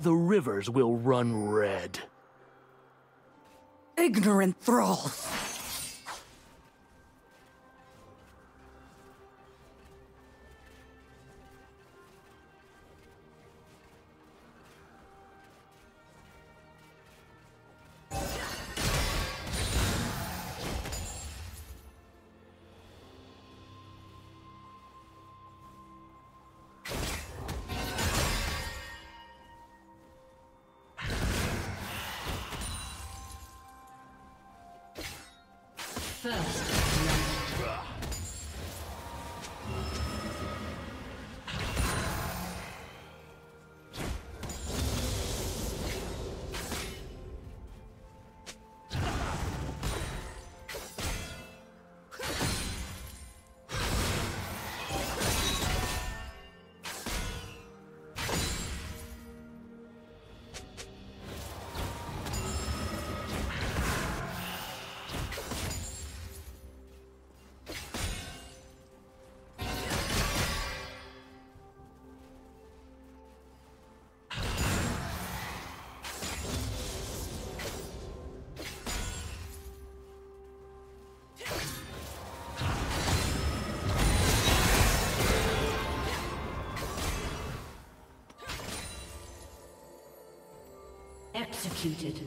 the rivers will run red. Ignorant thralls! First. Executed.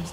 team's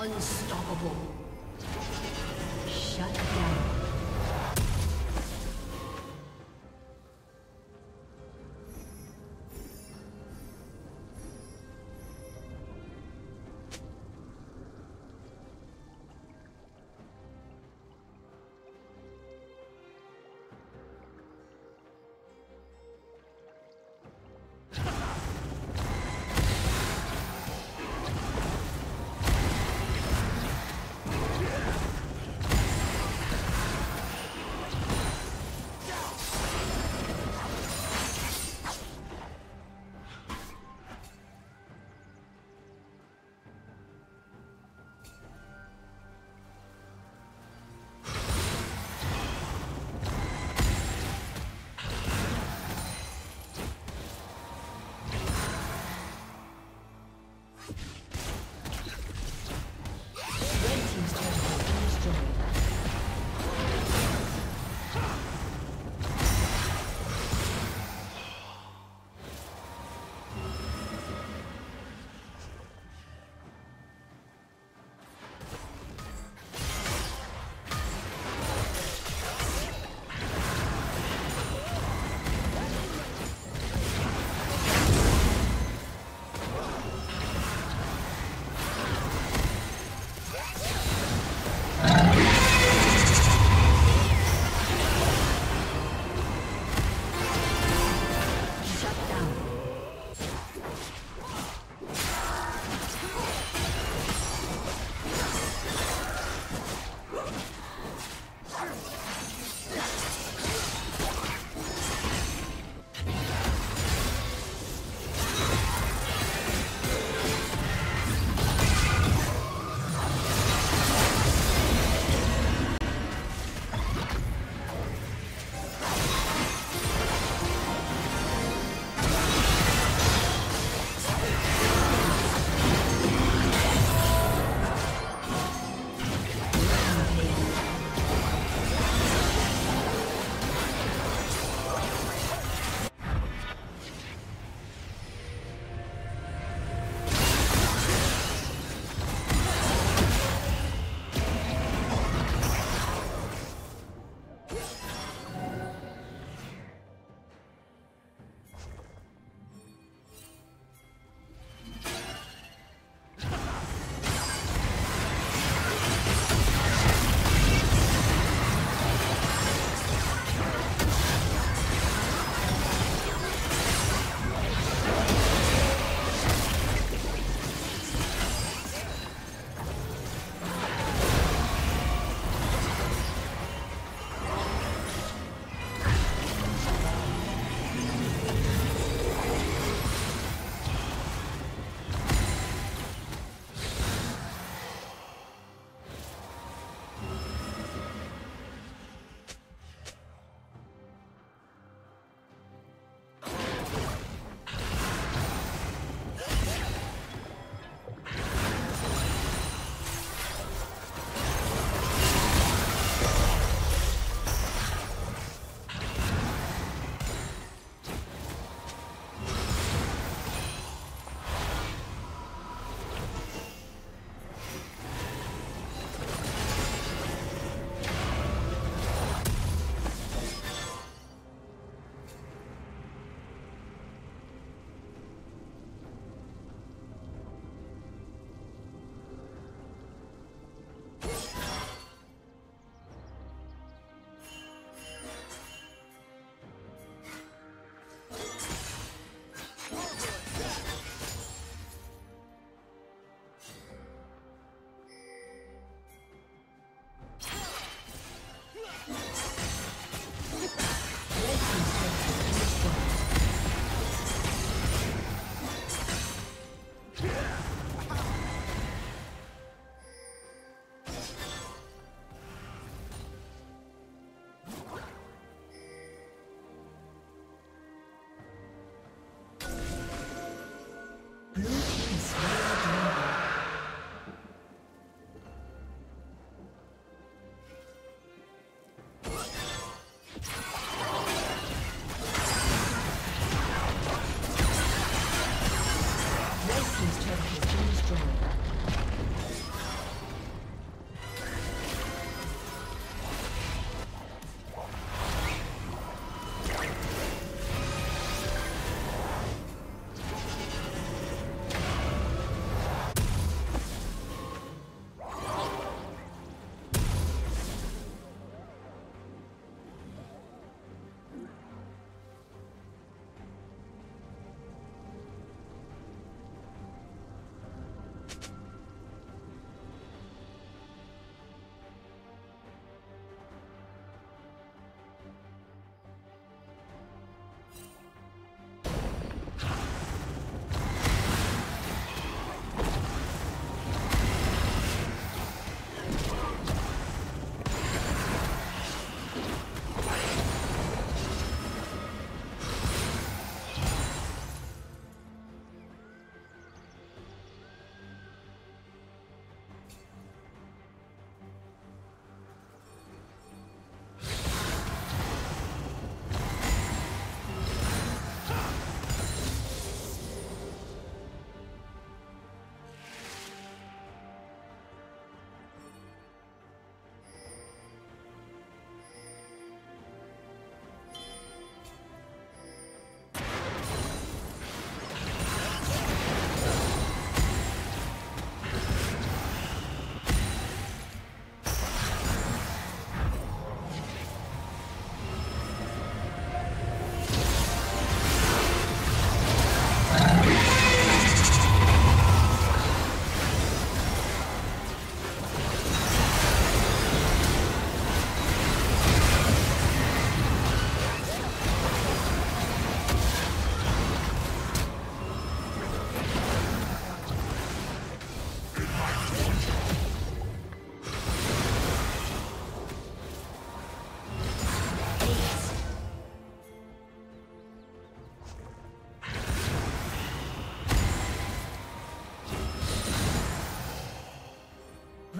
Unstoppable. Shut down.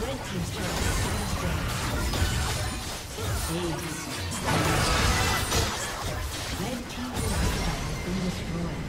Red Team's turret has been destroyed.